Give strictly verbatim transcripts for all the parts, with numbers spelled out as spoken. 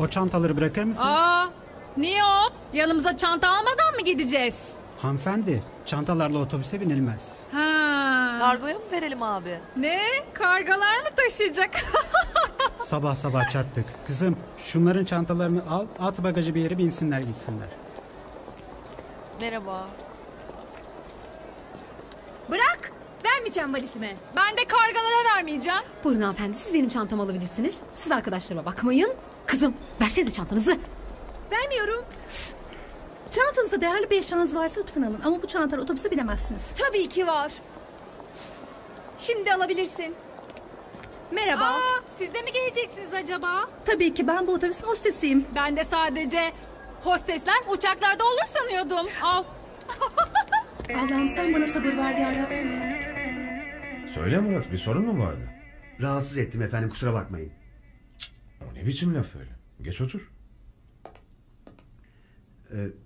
O çantaları bırakır mısınız? Aa, niye o? Yanımıza çanta almadan mı gideceğiz? Hanımefendi, çantalarla otobüse binilmez. Ha. Kargoya mı verelim abi? Ne? Kargalar mı taşıyacak? Sabah sabah çattık. Kızım, şunların çantalarını al, at bagajı bir yere binsinler gitsinler. Merhaba. Bırak, vermeyeceğim valizimi. Ben de kargalara vermeyeceğim. Buyurun hanımefendi, siz benim çantamı alabilirsiniz. Siz arkadaşlarıma bakmayın. Kızım, versenize çantanızı. Vermiyorum. Çantanızda değerli bir eşyanız varsa lütfen alın. Ama bu çantalar otobüse binemezsiniz. Tabii ki var. Şimdi alabilirsin. Merhaba. Aa, siz de mi geleceksiniz acaba? Tabii ki, ben bu otobüsün hostesiyim. Ben de sadece hostesler uçaklarda olur sanıyordum. Al. Allah'ım sen bana sabır ver yarabbim. Söyle Murat, bir sorun mu vardı? Rahatsız ettim efendim, kusura bakmayın. O ne biçim laf öyle? Geç otur.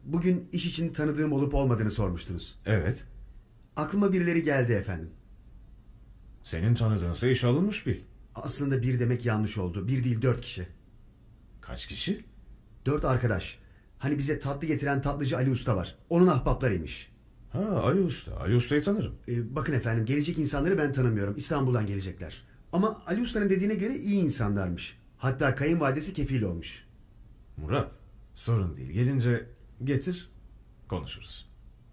Bugün iş için tanıdığım olup olmadığını sormuştunuz. Evet. Aklıma birileri geldi efendim. Senin tanıdığınsa iş alınmış bir. Aslında bir demek yanlış oldu. Bir değil, dört kişi. Kaç kişi? Dört arkadaş. Hani bize tatlı getiren tatlıcı Ali Usta var. Onun ahbaplarıymış. Ha, Ali Usta. Ali Usta'yı tanırım. Ee, bakın efendim, gelecek insanları ben tanımıyorum. İstanbul'dan gelecekler. Ama Ali Usta'nın dediğine göre iyi insanlarmış. Hatta kayınvalidesi kefil olmuş. Murat, sorun değil. Gelince getir, konuşuruz.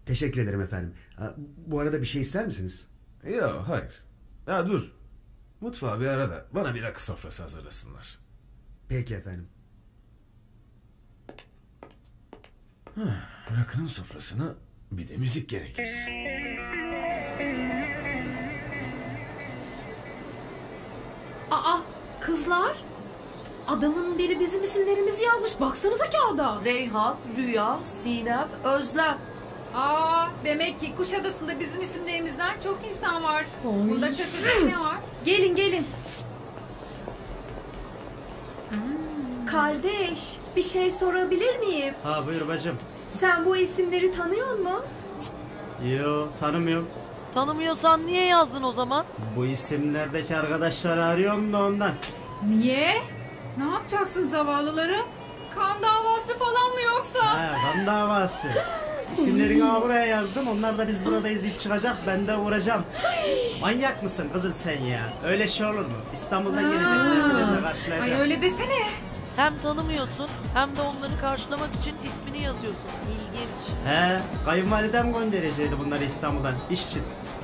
Teşekkür ederim efendim. Ha, bu arada bir şey ister misiniz? Yok, hayır. Ha dur, mutfağa bir ara da bana bir rakı sofrası hazırlasınlar. Peki efendim. Ha, rakının sofrasına bir de müzik gerekir. Aa, kızlar, adamın biri bizim isimlerimizi yazmış, baksanıza kağıda. Reyhan, Rüya, Sinem, Özlem. Aa, demek ki Kuşadası'nda bizim isimlerimizden çok insan var. Oy. Bunda şaşırtıcı ne var? Gelin gelin. Hmm. Kardeş, bir şey sorabilir miyim? Ha buyur bacım. Sen bu isimleri tanıyor musun? Yo, tanımıyorum. Tanımıyorsan niye yazdın o zaman? Bu isimlerdeki arkadaşları arıyorum da ondan. Niye? Ne yapacaksın zavallıları? Kan davası falan mı yoksa? Ha, kan davası. İsimlerini buraya yazdım. Onlar da biz burada izleyip çıkacak. Ben de uğrayacağım. Manyak mısın kızım sen ya? Öyle şey olur mu? İstanbul'dan geleceklerle karşılayacağım. Ay öyle desene. Hem tanımıyorsun hem de onları karşılamak için ismini yazıyorsun. İlginç. He, kayınvalidem göndereceydi bunları İstanbul'dan iş için.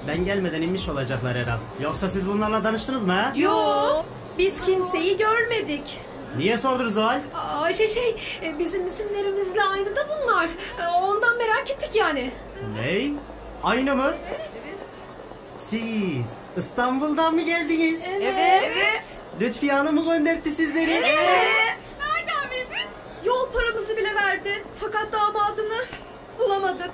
Ben gelmeden inmiş olacaklar herhalde. Yoksa siz bunlarla danıştınız mı ha? Yok. Biz kimseyi görmedik. Niye sordunuz o hal? Aa, şey şey bizim isimlerimizle aynı da bunlar. Ondan merak ettik yani. Ney? Aynı mı? Evet. Siz İstanbul'dan mı geldiniz? Evet. Evet. Lütfiye Hanım mı gönderdi sizleri? Evet. Evet. Nereden bildin? Yol paramızı bile verdi. Fakat damadını bulamadık.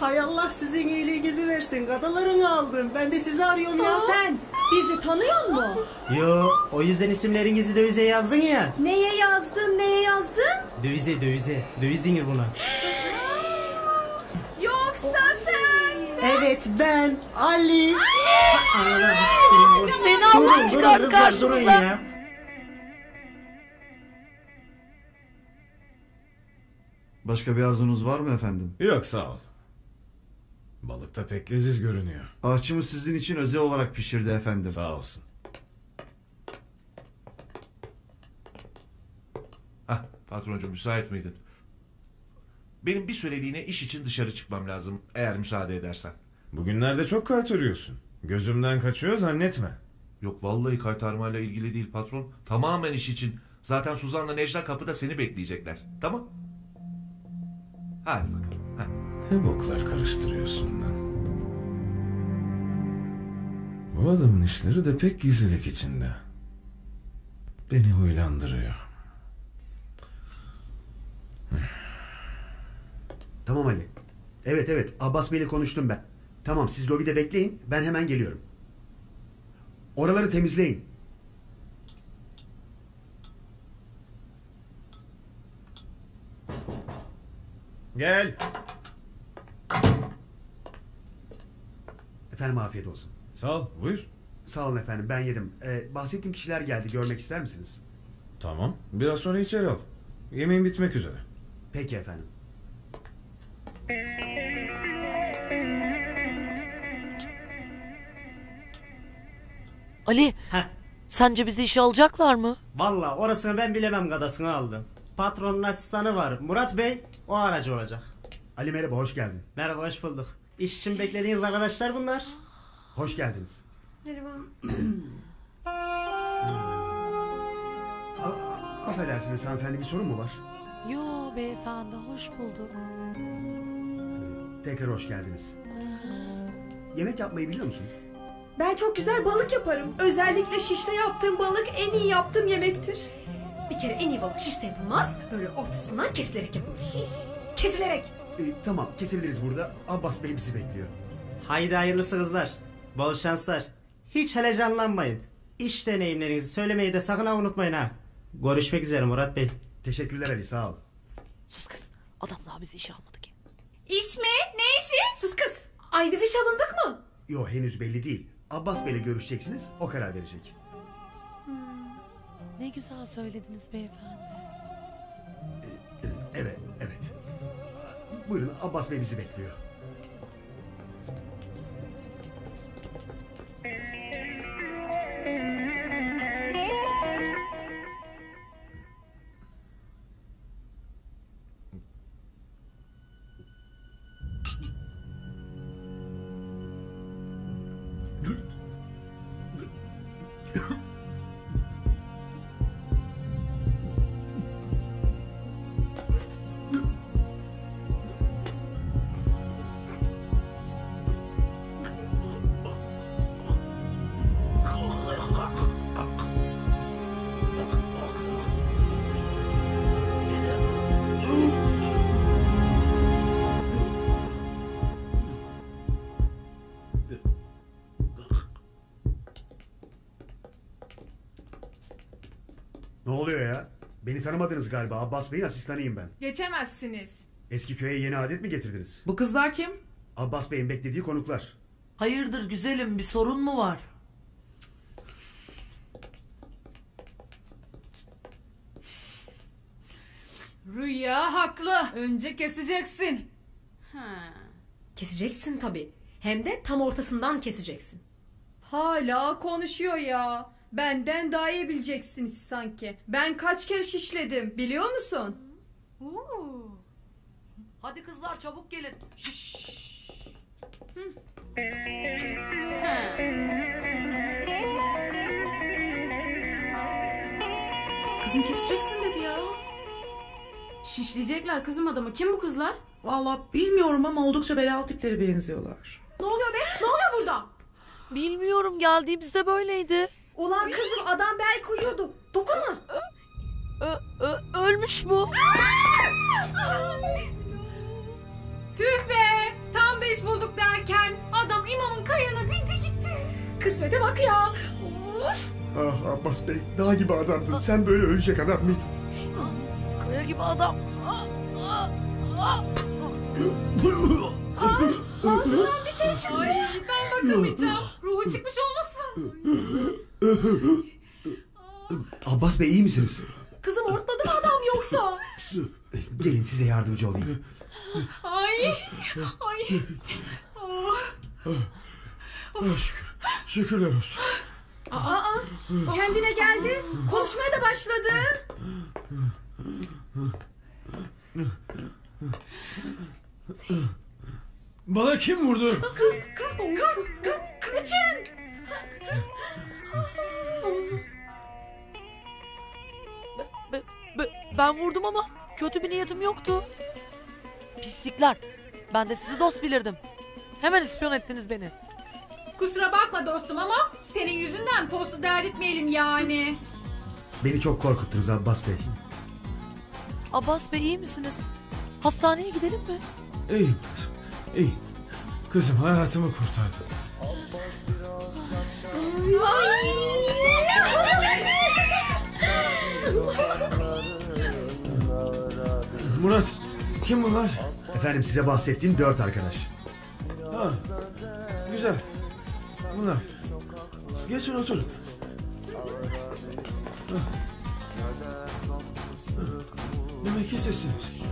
Hay Allah sizin iyiliğinizi versin. Kadalarını aldım. Ben de sizi arıyorum ya. Sen bizi tanıyor mu? Yo, o yüzden isimlerinizi dövize yazdın ya. Neye yazdın, neye yazdın? Dövize, dövize. Döviz denir buna. Yoksa sen, sen... Evet, ben Ali. Seni Allah çıkardı karşımıza. Başka bir arzunuz var mı efendim? Yok, sağ ol. Balıkta pek leziz görünüyor. Ahçımız sizin için özel olarak pişirdi efendim. Sağ olsun. Hah, patroncum müsait miydin? Benim bir süreliğine iş için dışarı çıkmam lazım eğer müsaade edersen. Bugünlerde çok kaytarıyorsun. Gözümden kaçıyor zannetme. Yok vallahi kaytarmayla ilgili değil patron. Tamamen iş için. Zaten Suzan'la Necla kapıda seni bekleyecekler. Tamam? Hadi bakalım. Ne boklar karıştırıyorsun lan? Bu adamın işleri de pek gizlilik içinde. Beni huylandırıyor. Tamam Ali. Evet evet, Abbas Bey'le konuştum ben. Tamam, siz lobide bekleyin, ben hemen geliyorum. Oraları temizleyin. Gel. Efendim afiyet olsun. Sağ ol, buyur. Sağ olun efendim, ben yedim. Ee, bahsettiğim kişiler geldi, görmek ister misiniz? Tamam. Biraz sonra içeri al. Yemeğin bitmek üzere. Peki efendim. Ali, heh, sence bizi işe alacaklar mı? Vallahi orasını ben bilemem, gadasını aldım. Patronun asistanı var Murat Bey, o aracı olacak. Ali merhaba, hoş geldin. Merhaba, hoş bulduk. İş için beklediğiniz arkadaşlar bunlar. Hoş geldiniz. Merhaba. Affedersiniz hanımefendi, bir sorun mu var? Yo beyefendi, hoş bulduk. Tekrar hoş geldiniz. Yemek yapmayı biliyor musun? Ben çok güzel balık yaparım. Özellikle şişte yaptığım balık en iyi yaptığım yemektir. Bir kere en iyi balık şişte yapılmaz. Böyle ortasından kesilerek yapılır. Şiş. Kesilerek. Ee, tamam, kesebiliriz burada. Abbas Bey bizi bekliyor. Haydi hayırlısı kızlar. Bol şanslar. Hiç heyecanlanmayın. İş deneyimlerinizi söylemeyi de sakın ha unutmayın ha. Görüşmek üzere Murat Bey. Teşekkürler Ali, sağ ol. Sus kız. Adam daha bizi işe almadı ki. İş mi? Ne işi? Sus kız. Ay biz iş alındık mı? Yo, henüz belli değil. Abbas Bey'le görüşeceksiniz, o karar verecek. Hmm, ne güzel söylediniz beyefendi. Evet, evet. Buyurun, Abbas Bey bizi bekliyor. Beni tanımadınız galiba. Abbas Bey'in asistanıyım ben. Geçemezsiniz. Eski köye yeni adet mi getirdiniz? Bu kızlar kim? Abbas Bey'in beklediği konuklar. Hayırdır güzelim, bir sorun mu var? Rüya haklı. Önce keseceksin. Ha. Keseceksin tabii. Hem de tam ortasından keseceksin. Hala konuşuyor ya. Benden daha iyi bileceksiniz sanki. Ben kaç kere şişledim biliyor musun? Oo. Hadi kızlar çabuk gelin. Şiş. Kızım keseceksin dedi ya. Şişleyecekler kızım adamı. Kim bu kızlar? Vallahi bilmiyorum ama oldukça belalı tipleri benziyorlar. Ne oluyor be? Ne oluyor burada? Bilmiyorum, geldiğimizde böyleydi. Ulan kızım, adam bel koyuyordu. Dokunma. Ö, ö, ö, ölmüş bu. Tüh be. Tam da iş bulduk derken adam imamın kayığına bindi gitti. Kısmete bak ya. Of. Ah Abbas Bey, dağ gibi adamdın. A Sen böyle ölecek adam mıydın? Kaya gibi adam. Ah, ağzından bir şey çıktı. Ay, ben bakamayacağım. Ruhu çıkmış olmasın. Abbas Bey iyi misiniz? Kızım hortladı mı adam yoksa? Gelin size yardımcı olayım. Ay, ay. Oh, şükür, şükürler olsun. Aa, aa, kendine geldi. Konuşmaya da başladı. Bana kim vurdu? Kıçın! Ben vurdum ama kötü bir niyetim yoktu. Pislikler. Ben de sizi dost bilirdim. Hemen ispiyon ettiniz beni. Kusura bakma dostum ama senin yüzünden postu derdetmeyelim yani. Beni çok korkuttunuz Abbas Bey. Abbas Bey iyi misiniz? Hastaneye gidelim mi? İyiyim. İyi. Kızım hayatımı kurtardı. Abbas biraz şapşal. Ay! Murat, kim bunlar? Efendim size bahsettiğim dört arkadaş. Ha, güzel. Bunlar. Geçin oturun. Demek ki sizsiniz.